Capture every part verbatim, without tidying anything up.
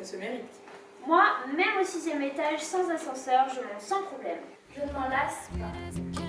Ça se mérite. Moi, même au sixième étage, sans ascenseur, je monte sans problème. Je ne m'en lasse pas.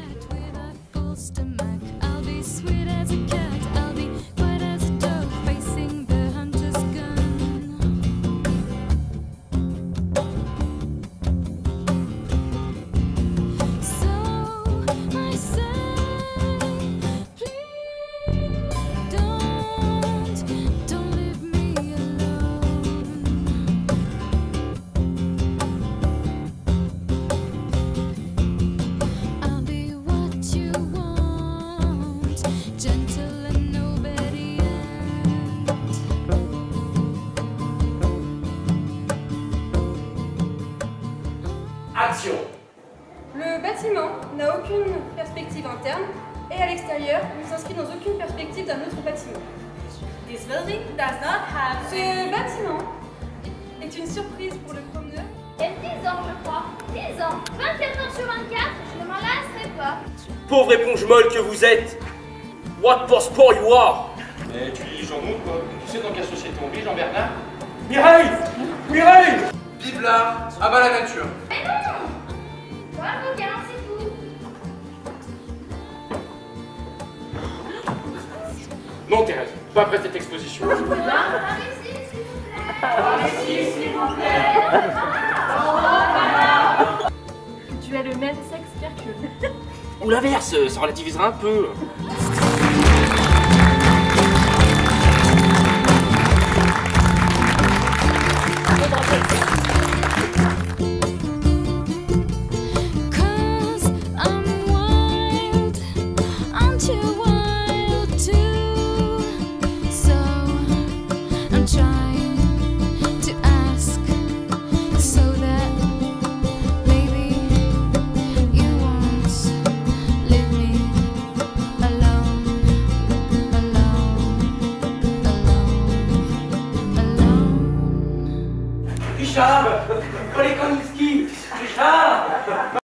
Le bâtiment n'a aucune perspective interne et à l'extérieur ne s'inscrit dans aucune perspective d'un autre bâtiment. This building does not have... Ce bâtiment est une surprise pour le promeneur. Et dix ans, je crois. dix ans. vingt-quatre heures sur vingt-quatre, je ne m'en lasserai pas. Pauvre éponge molle que vous êtes. What poor sport you are. Mais tu lis Jean Moulin, quoi. Tu sais dans quelle société on vit, Jean-Bernard? Mireille Mireille Vive l'art, abat la nature. Mais non. Non Thérèse, pas après cette exposition. Par ici, s'il vous plaît. Par ici, s'il vous plaît. Tu as le même sexe qu'Hercule. Ou l'inverse, ça relativisera un peu. Polykonski.